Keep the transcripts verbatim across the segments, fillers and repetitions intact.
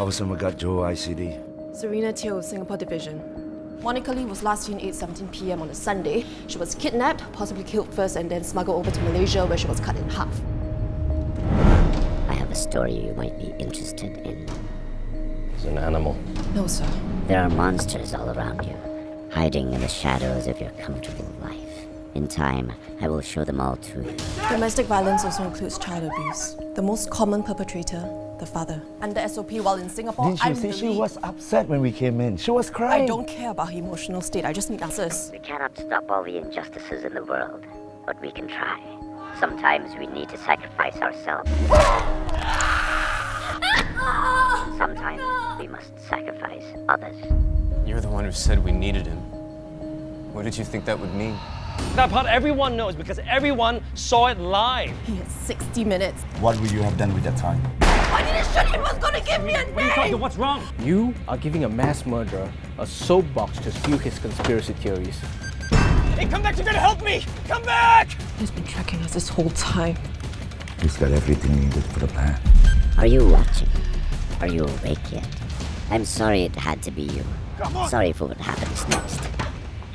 Officer Magajo, I C D. Serena Teo, Singapore Division. Monica Lee was last seen eight seventeen p m on a Sunday. She was kidnapped, possibly killed first, and then smuggled over to Malaysia, where she was cut in half. I have a story you might be interested in. It's an animal. No, sir. There are monsters all around you, hiding in the shadows of your comfortable life. In time, I will show them all to you. Domestic violence also includes child abuse. The most common perpetrator, the father. Under S O P while in Singapore, Didn't you I'm see she was upset when we came in? She was crying. I don't care about her emotional state. I just need answers. We cannot stop all the injustices in the world, but we can try. Sometimes we need to sacrifice ourselves. Sometimes we must sacrifice others. You're the one who said we needed him. What did you think that would mean? That part everyone knows because everyone saw it live. He has sixty minutes. What would you have done with that time? I didn't shoot him. He was gonna give me a name. What are you talking? What's wrong? You are giving a mass murderer a soapbox to spew his conspiracy theories. Hey, come back! You're gonna help me! Come back! He's been tracking us this whole time. He's got everything needed for the plan. Are you watching? Are you awake yet? I'm sorry it had to be you. Come on. Sorry for what happens next.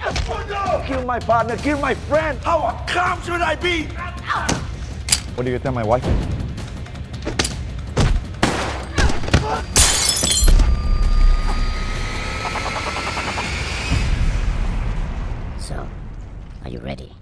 Oh, no. Kill my partner, kill my friend. How calm should I be? What do you tell my wife? So, are you ready?